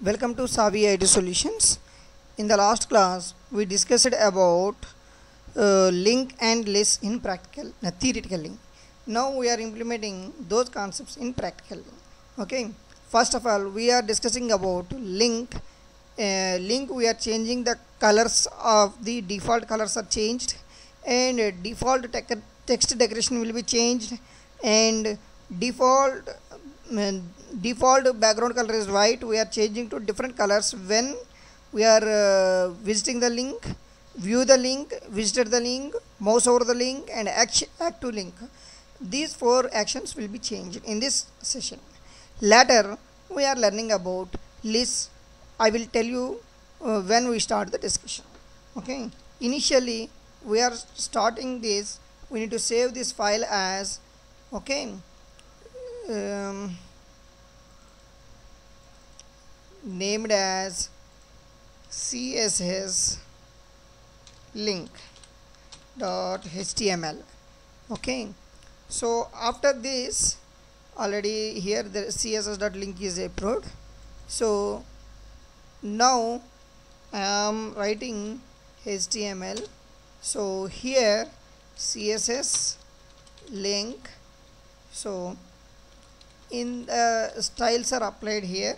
Welcome to Savvy Edu Solutions. In the last class, we discussed about link and list in practical, theoretically. Now we are implementing those concepts in practical. Okay. First of all, we are discussing about link. Link, we are changing the colors of the default colors are changed, and default text decoration will be changed, and default background color is white. We are changing to different colors when we are visiting the link, view the link, visited the link, mouse over the link, and act to link. These four actions will be changed in this session. Later we are learning about lists. I will tell you when we start the discussion. Okay. Initially we are starting this. We need to save this file as okay. Named as CSS link.html. okay, so after this, already here the css.link is approved. So now I am writing HTML. So here CSS link, so in the styles are applied here.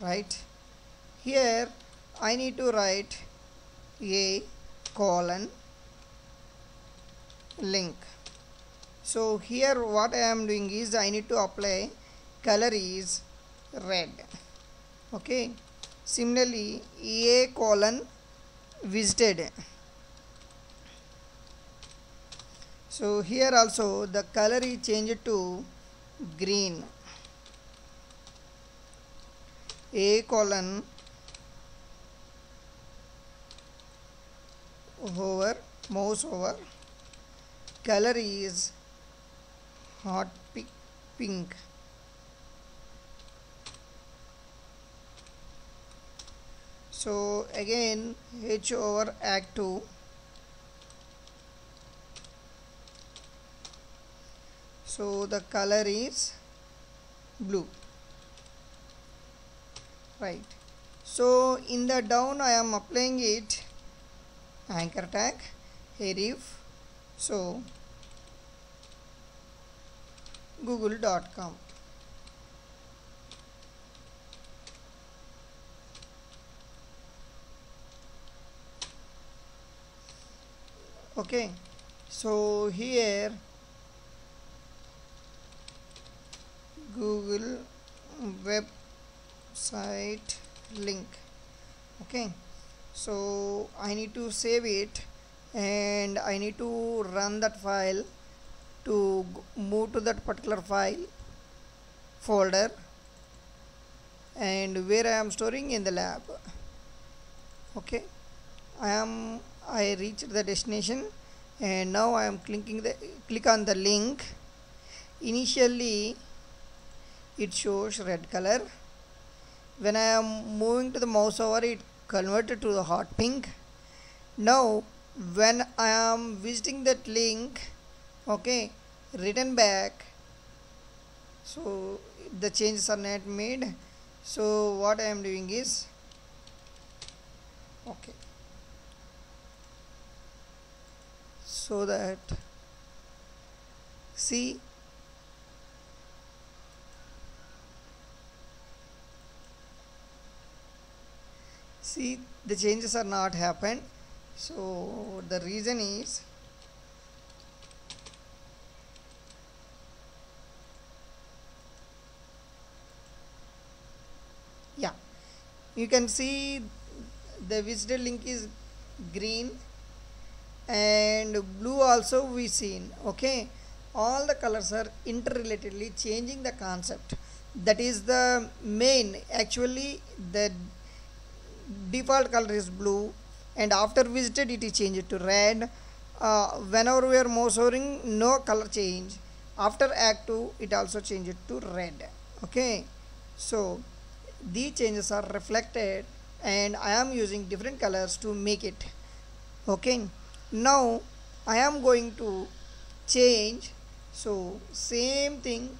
Right here I need to write a colon link. So here what I am doing is I need to apply color is red. Okay, similarly a colon visited. So here also the color is changed to green. A colon over, mouse over, color is hot pink. So again H over act to. So the color is blue. Right. So in the down I am applying it anchor tag href. So Google.com. Okay. So here Google website link. Okay, so I need to save it and I need to run that file to move to that particular file folder and where I am storing in the lab. Okay, I reached the destination and now I am click on the link. Initially it shows red color. When I am moving to the mouse over, it converted to the hot pink. Now when I am visiting that link, okay, written back, so the changes are not made. So what I am doing is okay, so that see the changes are not happened. So the reason is you can see the visitor link is green and blue also we seen. Okay, all the colors are interrelatedly changing the concept. That is the main. Actually the default color is blue and after visited it is changed to red. Whenever we are mouse overing, no color change. After act 2 it also changed to red. Okay, so these changes are reflected and I am using different colors to make it. Okay, now I am going to change So same thing,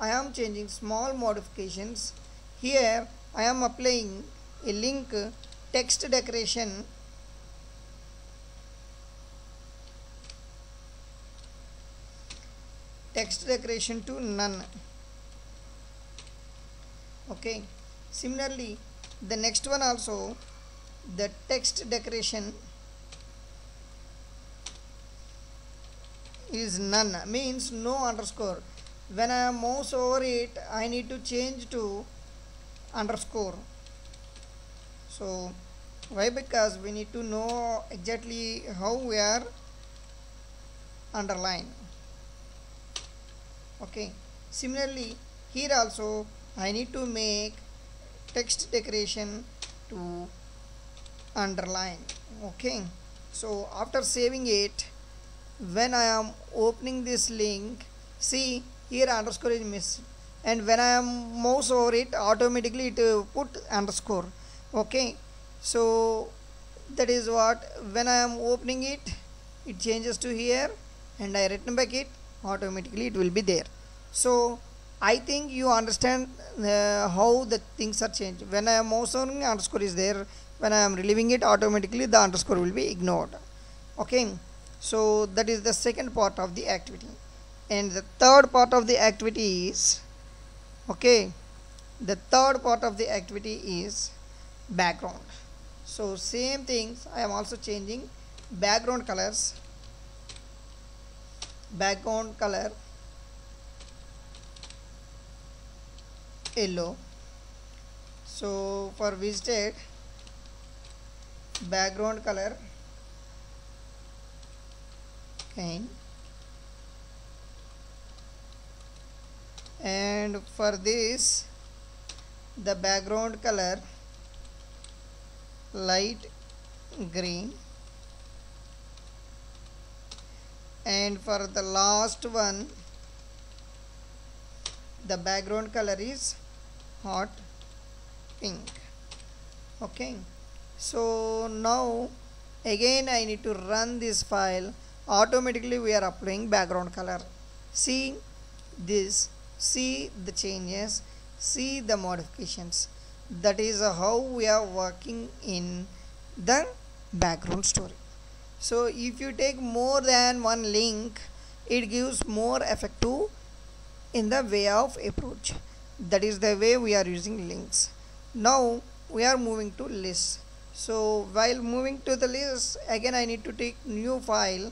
I am changing small modifications. Here I am applying a link text decoration. Text decoration to none. Okay. Similarly, the next one also, the text decoration is none, means no underscore. When I mouse over it, I need to change to underscore. So why? Because we need to know exactly how we are underline. Okay. Similarly, here also I need to make text decoration to underline. Okay. So after saving it, when I am opening this link, see here underscore is missing, and when I am mouse over it, automatically it put underscore. Okay. So that is what, when I am opening it, it changes to here, and I return back it, automatically it will be there. So I think you understand how the things are changed. When I am mouse on, underscore is there. When I am relieving it, automatically the underscore will be ignored. Okay. So that is the second part of the activity. And the third part of the activity is, okay, the third part of the activity is background. So same things, I am also changing background colors. Background color yellow. So for visited, background color cane, and for this the background color light green, and for the last one the background color is hot pink. Okay. So now again I need to run this file. Automatically we are applying background color. See this, see the changes, see the modifications. That is how we are working in the background story. So if you take more than one link, it gives more effective in the way of approach. That is the way we are using links. Now we are moving to lists. So while moving to the list, again I need to take new file,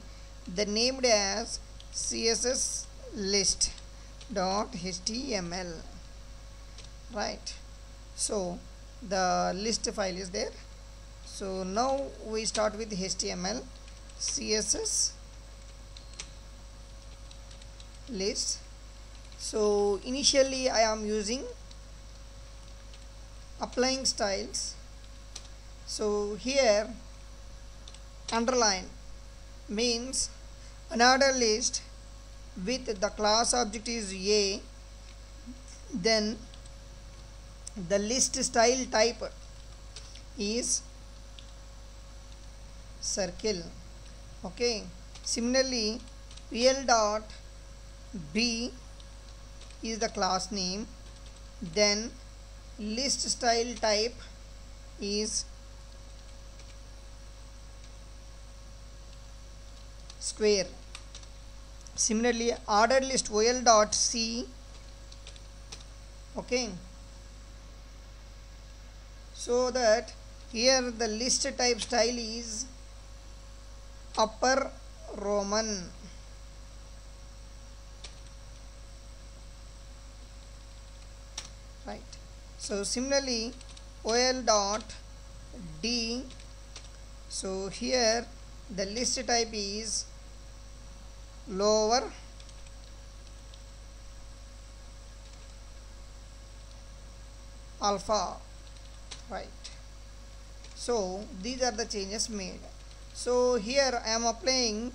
the named as CSS list.html. Right. So the list file is there. So now we start with HTML, CSS list. So initially I am using applying styles. So here underline means another list with the class object is A, then the list style type is circle. Okay. Similarly, real dot B is the class name, then list style type is square. Similarly, ordered list ol dot C. Okay. So that here the list type style is upper Roman. Right. So similarly, ol dot D. So here the list type is lower alpha. Right. So these are the changes made. So here I am applying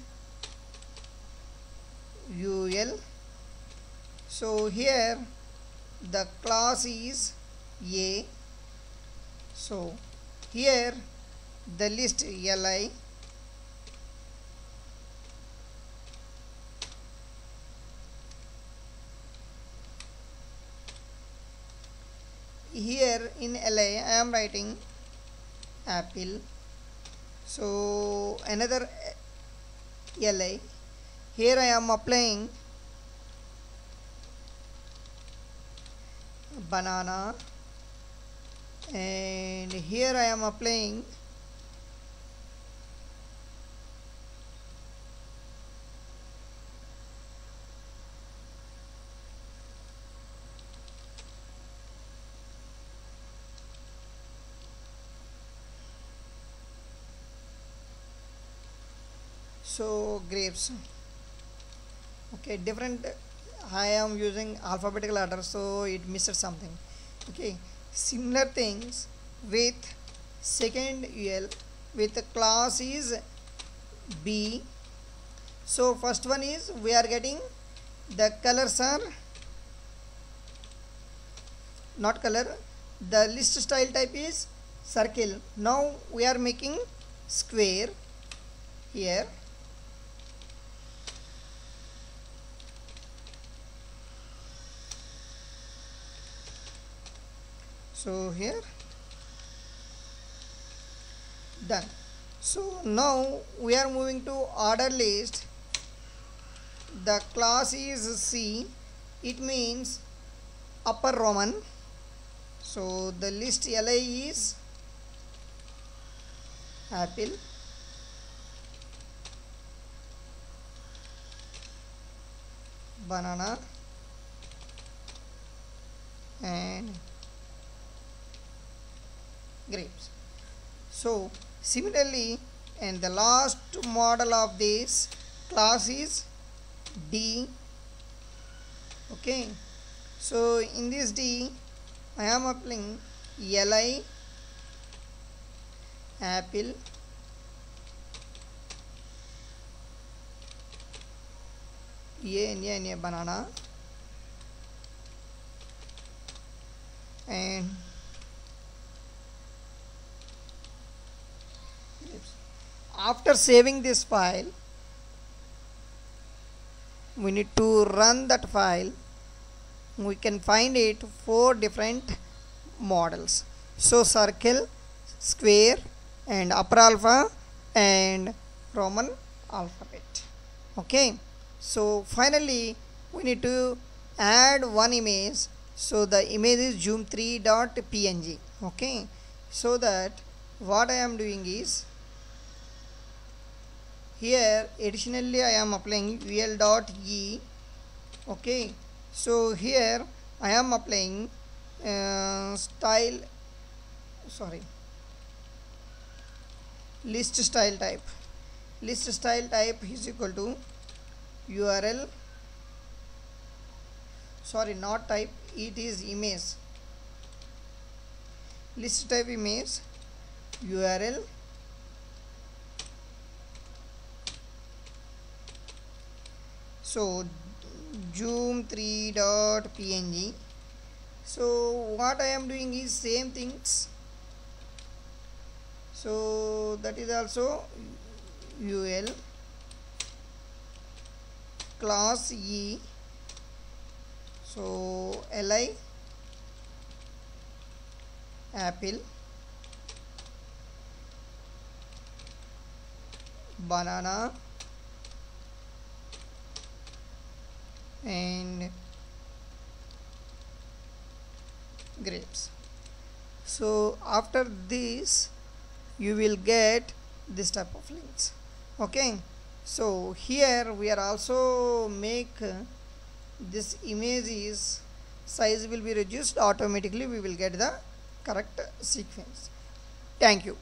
ul. So here the class is A. So here the list li. here in LA I am writing apple, so another LA. Here I am applying banana, and here I am applying so grapes. Okay, different I am using alphabetical order, so it missed something. Okay, similar things with second UL, with the class is B. So first one is we are getting the colors are not color, the list style type is circle. Now we are making square here. So here done. So now we are moving to order list. The class is C, it means upper Roman. So the list LA is apple. Banana and grapes. So similarly, and the last model of this class is D. Okay, so in this D I am applying LI apple, yeah banana, and after saving this file we need to run that file. We can find it 4 different models, so circle, square, and upper alpha and Roman alphabet. Okay, so finally we need to add one image, so the image is zoom3.png. okay, so that what I am doing is here additionally I am applying ul.e. okay, so here I am applying list style type. List style type is equal to url, sorry, not type, it is image. List type image url so zoom3.png. so what I am doing is same things, so that is also ul class e, so li apple, banana, and grapes. So after this you will get this type of links. Okay, so here we are also make this image's size will be reduced automatically. We will get the correct sequence. Thank you.